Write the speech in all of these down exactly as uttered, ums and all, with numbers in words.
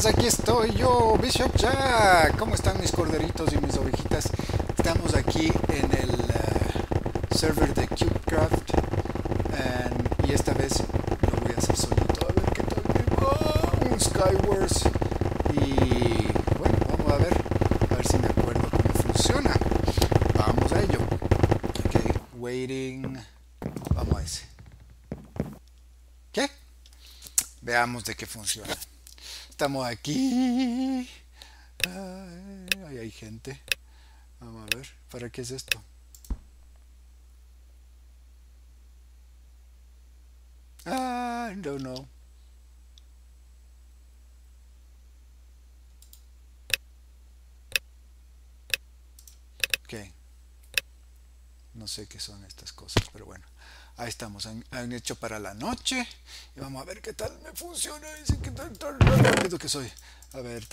ovejitas, aquí estoy yo, Bishop Jack. ¿Cómo están mis corderitos y mis ovejitas? Estamos aquí en el uh, server de CubeCraft um, y esta vez lo voy a hacer solito. A ver qué tal. ¡Oh! Un SkyWars. Y bueno, vamos a ver, a ver si me acuerdo cómo funciona. Vamos a ello. Ok, waiting. Vamos a ese. ¿Qué? Veamos de qué funciona. Estamos aquí. Ahí hay gente. Vamos a ver. ¿Para qué es esto? Ah, no, no. Ok. No sé qué son estas cosas, pero bueno. Ahí estamos, han, han hecho para la noche. Y vamos a ver qué tal me funciona. Dicen que tan rápido que soy. A ver.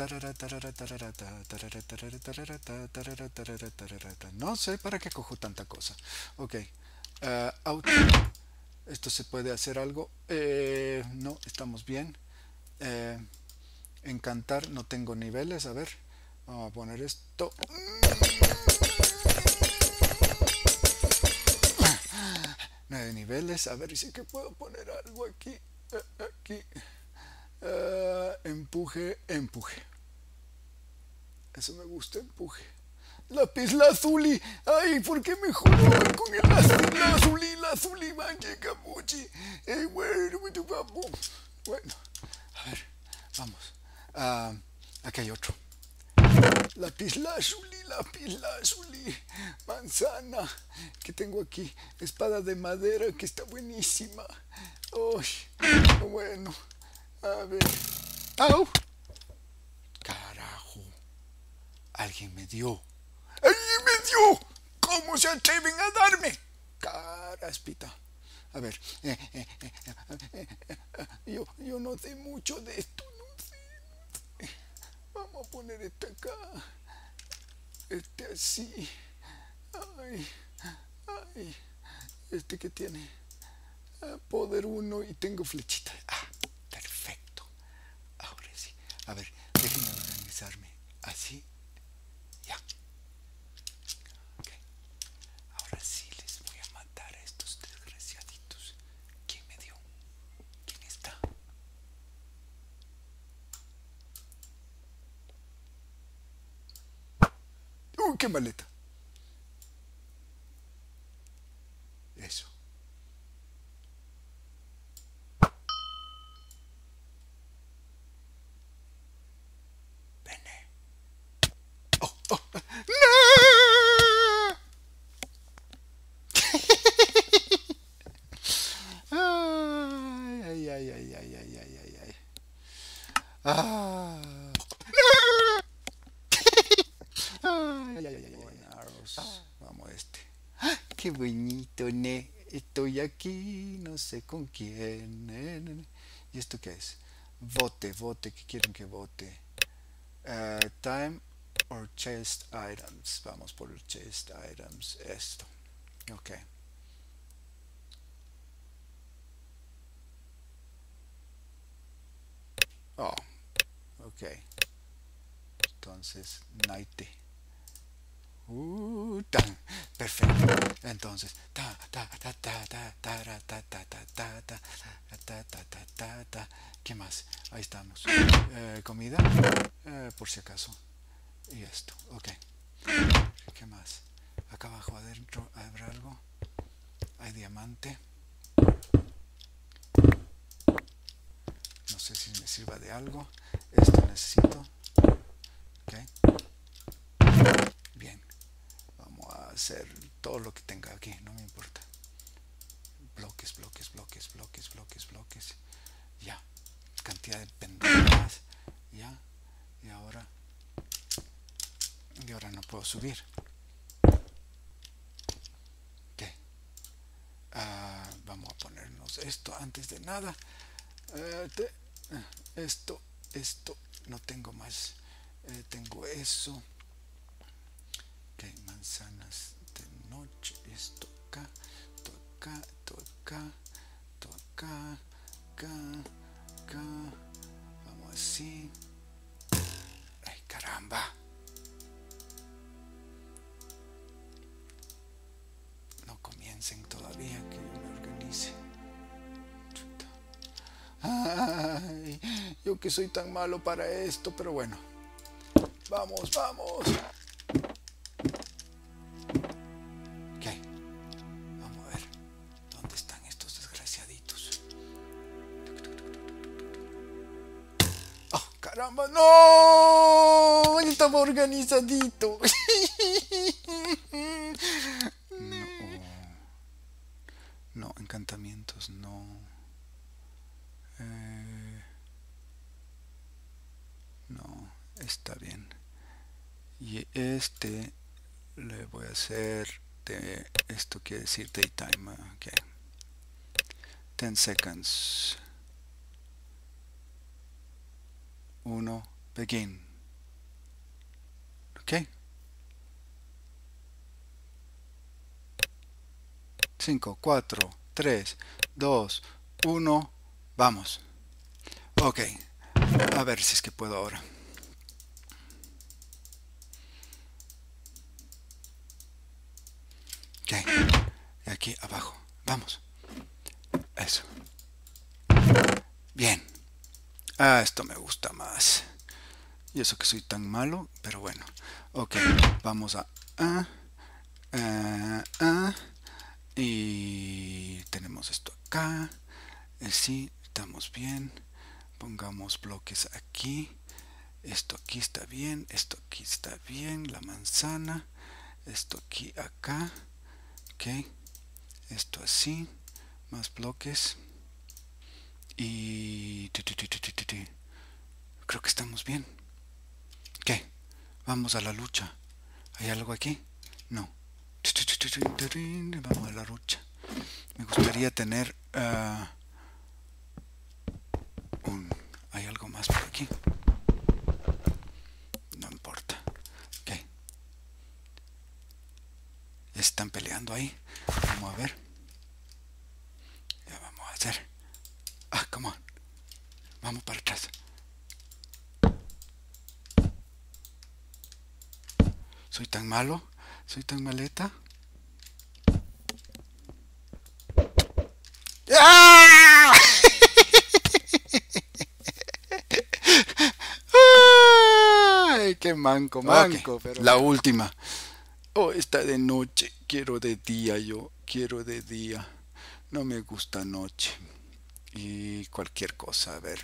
No sé para qué cojo tanta cosa. Ok. Uh, out. Esto se puede hacer algo. Eh, no, estamos bien. Eh, encantar, no tengo niveles. A ver. Vamos a poner esto. nueve niveles, a ver si sí que puedo poner algo aquí, aquí, uh, empuje, empuje, eso me gusta, empuje, lápiz lazuli, ay, ¿por qué me jodan con el lápiz lazuli, lazuli, manche, capuchi, hey, where we do, bueno, a ver, vamos, uh, aquí hay otro, lápiz lazuli, lápiz lazuli, manzana, que tengo aquí, espada de madera que está buenísima. Ay, bueno, a ver. ¡Au! Carajo, alguien me dio, alguien me dio, ¿cómo se atreven a darme? Caraspita, a ver, eh, eh, eh, eh, eh, eh. yo, yo no sé mucho de esto. Vamos a poner este acá, este así, ay, ay, este que tiene poder uno y tengo flechita, ah, perfecto, ahora sí, a ver, déjenme organizarme, así, ya, ok, ahora sí les voy a matar a estos desgraciaditos, ¿quién me dio? ¿Quién está? ¡Qué maleta! Eso. Vene. ¡Oh! ¡Oh! ¡No! ¡Ay, ay, ay, ay, ay, ay, ay, ay! ¡Ah! Vamos a este. ¡Ah, qué bonito, ne! Estoy aquí, no sé con quién. Ne, ne, ne. ¿Y esto qué es? Vote, vote, ¿qué quieren que vote? Uh, time or chest items. Vamos por el chest items. Esto. Ok. Oh, ok. Entonces, ninety. Uh, tan. Perfecto. Entonces, ta ta ta ta ta ta ta ta ta ta ta ta ta ta ta. ¿Qué más? Ahí estamos. Eh, comida, eh, por si acaso. Y esto. Ok. ¿Qué más? Acá abajo adentro habrá algo. Hay diamante. No sé si me sirva de algo. Esto necesito. Ok. Bien. Hacer todo lo que tenga aquí, no me importa. Bloques, bloques, bloques, bloques, bloques, bloques. Ya. Cantidad de pendejadas. Ya. Y ahora. Y ahora no puedo subir. ¿Qué? Ah, vamos a ponernos esto antes de nada. Eh, te, esto, esto. No tengo más. Eh, tengo eso. Ok, manzanas de noche, esto acá, esto acá, esto acá, esto acá, acá, acá, vamos así, Caramba. No comiencen todavía, que yo me organice. Chuta. Ay, yo que soy tan malo para esto, pero bueno. Vamos, vamos. No, estaba organizadito. No, no, encantamientos no. Eh, no, está bien. Y este le voy a hacer de, esto quiere decir daytime. Ok. ten seconds. uno, begin. Ok. cinco, cuatro, tres, dos, uno. Vamos. Ok. A ver si es que puedo ahora. Ok. Y aquí abajo. Vamos. Eso. Bien. Ah, esto me gusta más. Y eso que soy tan malo, pero bueno. Ok, vamos a... Ah, ah, ah, y tenemos esto acá. Eh, sí, estamos bien. Pongamos bloques aquí. Esto aquí está bien. Esto aquí está bien. La manzana. Esto aquí acá. Ok. Esto así. Más bloques. Y creo que estamos bien. ¿Qué? Vamos a la lucha. ¿Hay algo aquí? No. Vamos a la lucha. Me gustaría tener uh, un... ¿Hay algo más por aquí? No importa. ¿Qué? ¿Están peleando ahí? Vamos a ver. Ya vamos a hacer... Ah, come on. Vamos para atrás. Soy tan malo. Soy tan maleta. ¡Ah! Ay, qué manco, manco. Okay, pero... La última. Oh, está de noche. Quiero de día yo. Quiero de día. No me gusta noche. Y cualquier cosa, a ver.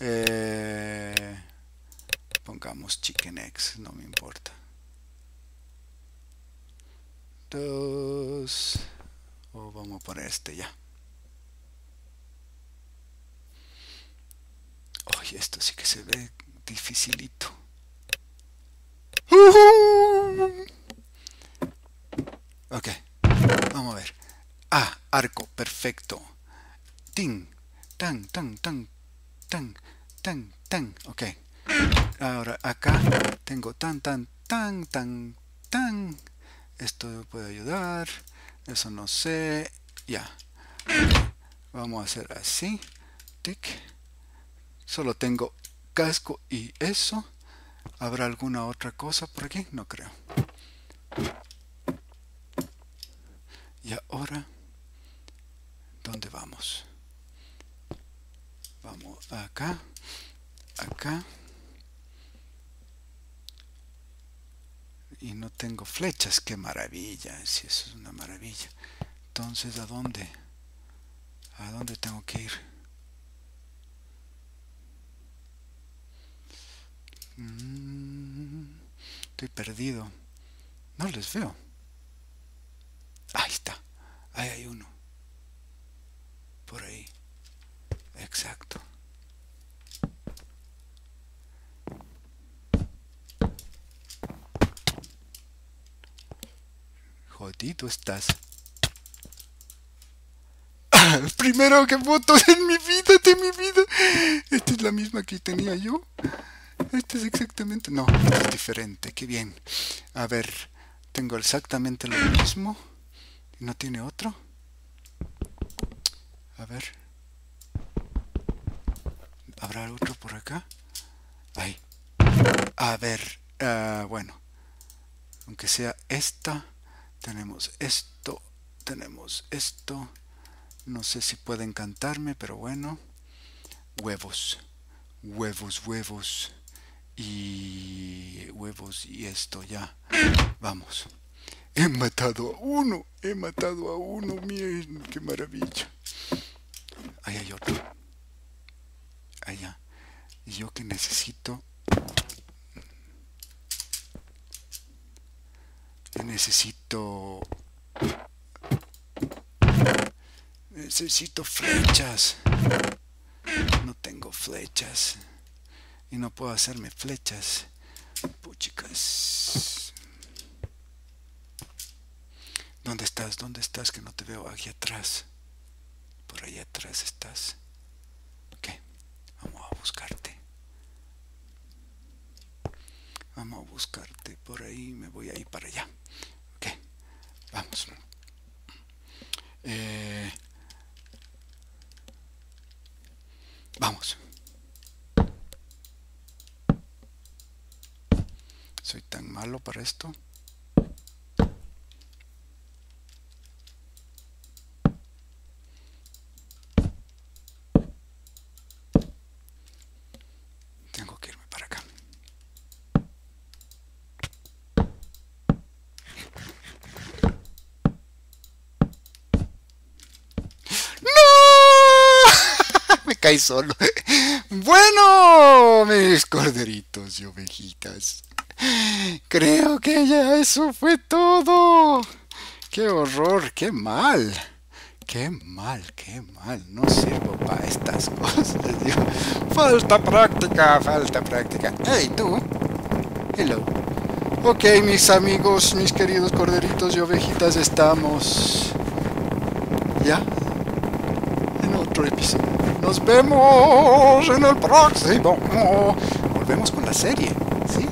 Eh, pongamos chicken eggs, no me importa. Dos. O vamos a poner este ya. Oye, esto sí que se ve dificilito. Ok, vamos a ver. Ah, arco, perfecto. Ting, tan, tan, tan, tan, tan, tan. Ok. Ahora acá tengo tan, tan, tan, tan, tan. Esto puede ayudar. Eso no sé. Ya. Okay. Vamos a hacer así. Tic. Solo tengo casco y eso. ¿Habrá alguna otra cosa por aquí? No creo. Y ahora, ¿dónde vamos? Vamos acá, acá. Y no tengo flechas, qué maravilla. Si sí, eso es una maravilla. Entonces, ¿a dónde? ¿A dónde tengo que ir? Mm, estoy perdido. No les veo. Ahí está. Ahí hay uno. Por ahí. Exacto. Jodido estás. Primero que votos en mi vida, de mi vida. Esta es la misma que tenía yo. Esta es exactamente... No, esta es diferente. Qué bien. A ver, tengo exactamente lo mismo. ¿No tiene otro? A ver. ¿Habrá otro por acá? Ahí. A ver, uh, bueno, aunque sea esta, tenemos esto, tenemos esto. No sé si puede encantarme, pero bueno. Huevos, huevos, huevos. Y huevos y esto ya. Vamos. He matado a uno, he matado a uno. Miren, qué maravilla. Ahí hay otro. Allá. Y yo que necesito... Necesito... Necesito flechas. No tengo flechas. Y no puedo hacerme flechas. Puchicas. ¿Dónde estás? ¿Dónde estás? Que no te veo. Aquí atrás. Por allá atrás estás. Ok. Vamos a buscarte. Vamos a buscarte. Por ahí me voy a ir para allá. Ok. Vamos. Eh, vamos. Soy tan malo para esto. Tengo que irme para acá. ¡No! Me caí solo. Bueno, mis corderitos y ovejitas. Creo que ya eso fue todo. Qué horror, qué mal. Qué mal, qué mal. No sirvo para estas cosas, tío. Falta práctica, falta práctica. Hey, tú. Hello. Ok, mis amigos, mis queridos corderitos y ovejitas, estamos ya en otro episodio. Nos vemos en el próximo. Volvemos con la serie, ¿sí?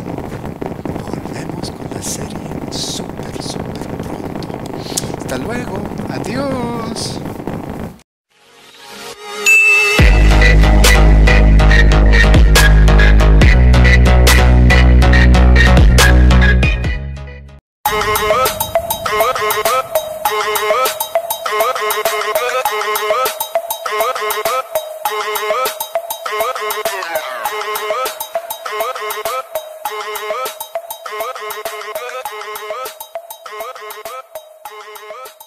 Serie súper súper pronto. Hasta luego, adiós. What?